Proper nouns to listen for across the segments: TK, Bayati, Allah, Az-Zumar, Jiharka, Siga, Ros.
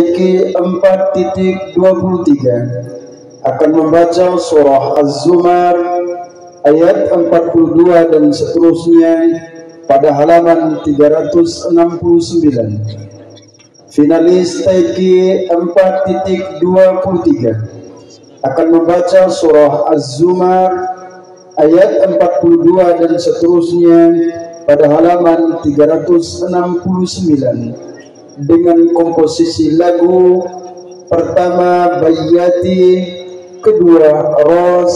4.23 akan membaca surah Az-Zumar ayat 42 dan seterusnya pada halaman 369. Finalis TK 4.23 akan membaca surah Az-Zumar ayat 42 dan seterusnya pada halaman 369 dengan komposisi lagu pertama Bayati, kedua Ros,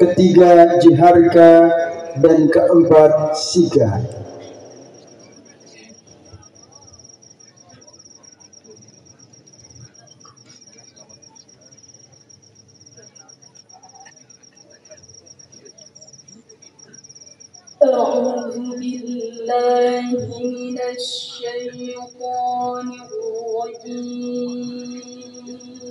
ketiga Jiharka, dan keempat Siga. أعوذ بالله من الشيطان الرجيم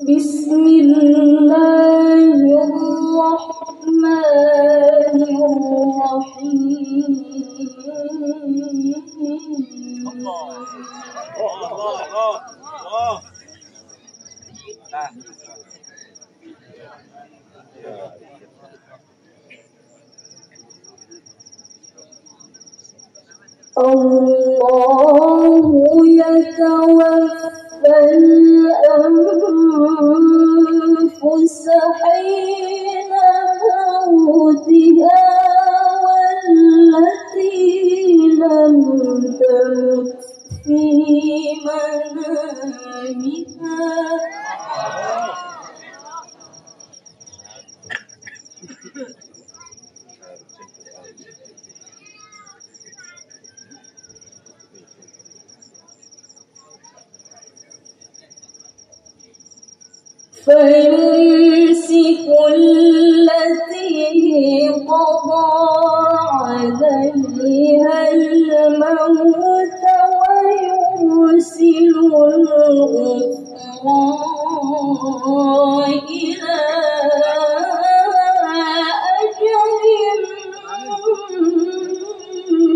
بسم الله الرحمن الرحيم الله يتوفى الأنفس حين موتها والتي لم تمت في منامها فيمسك التي قضى عليها الموت ويرسل الأخرى إلى أجل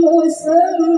مسمى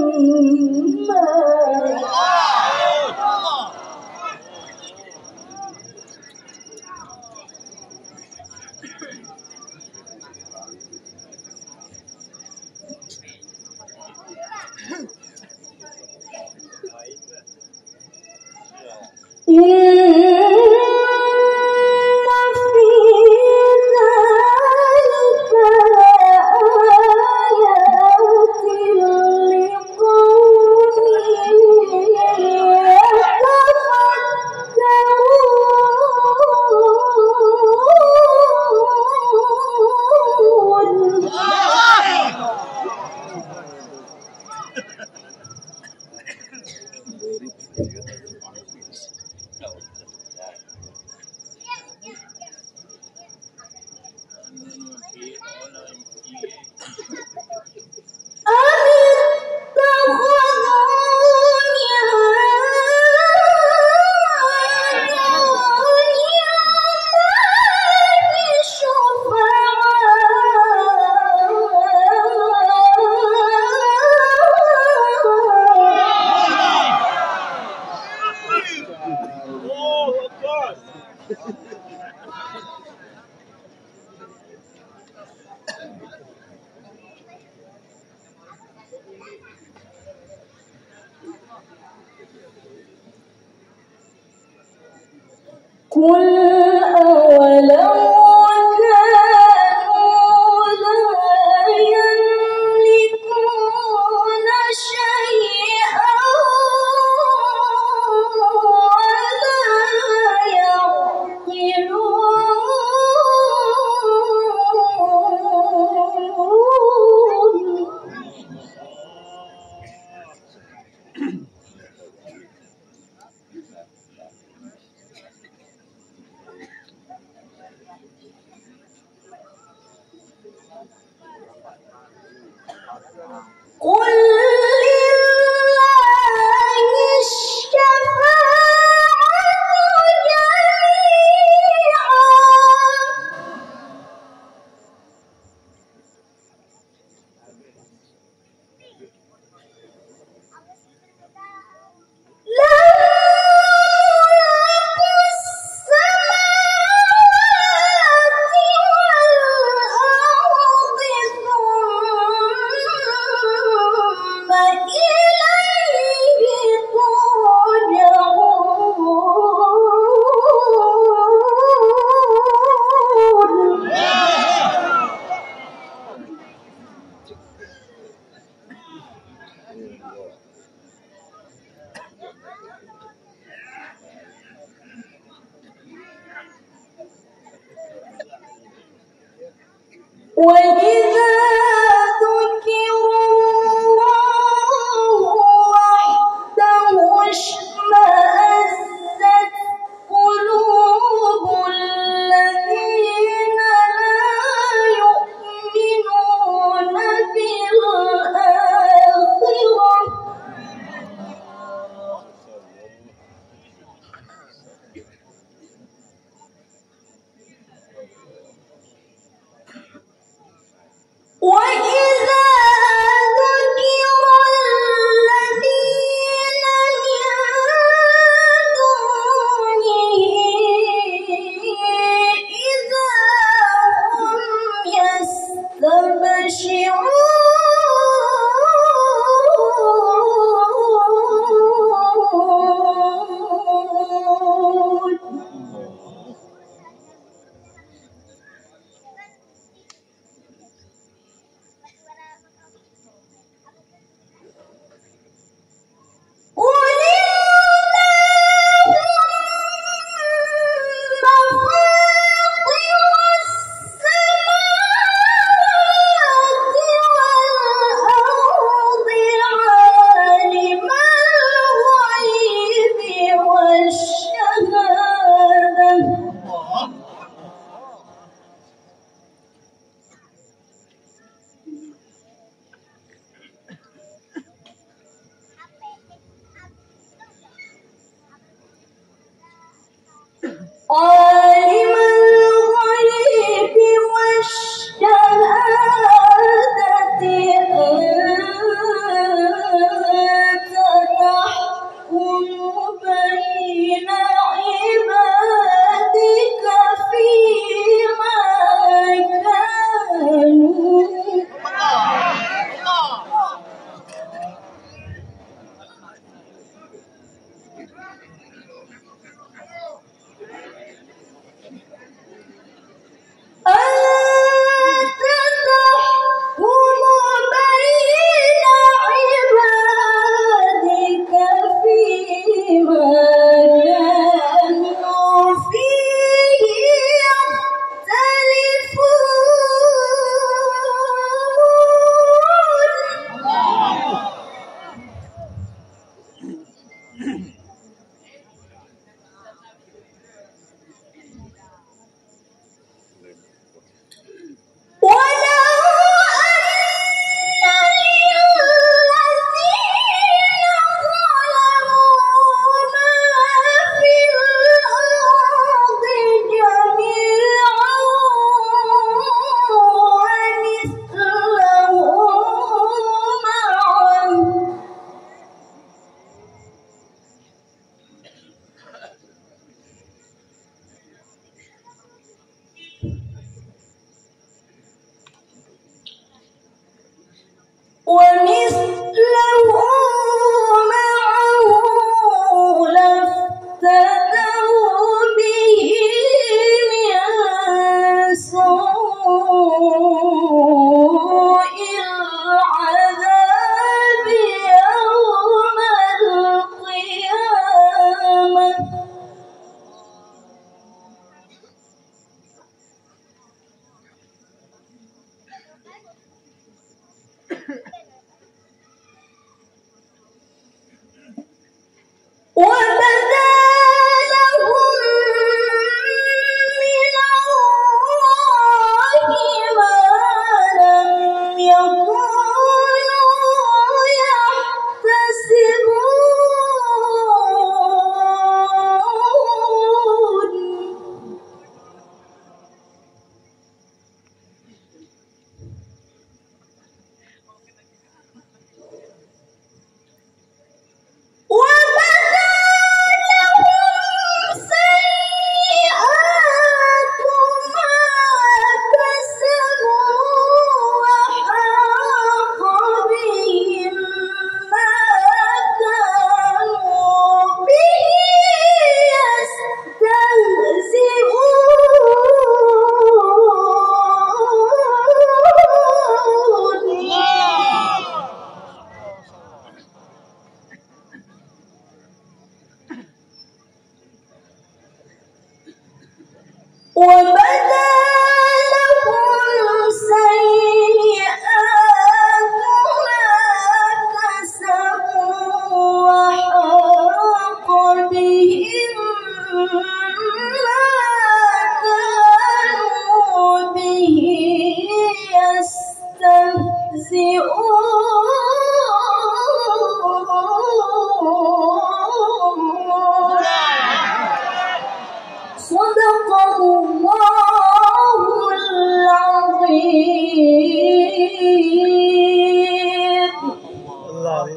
وَبَدَا لَهُمْ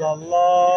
Allah.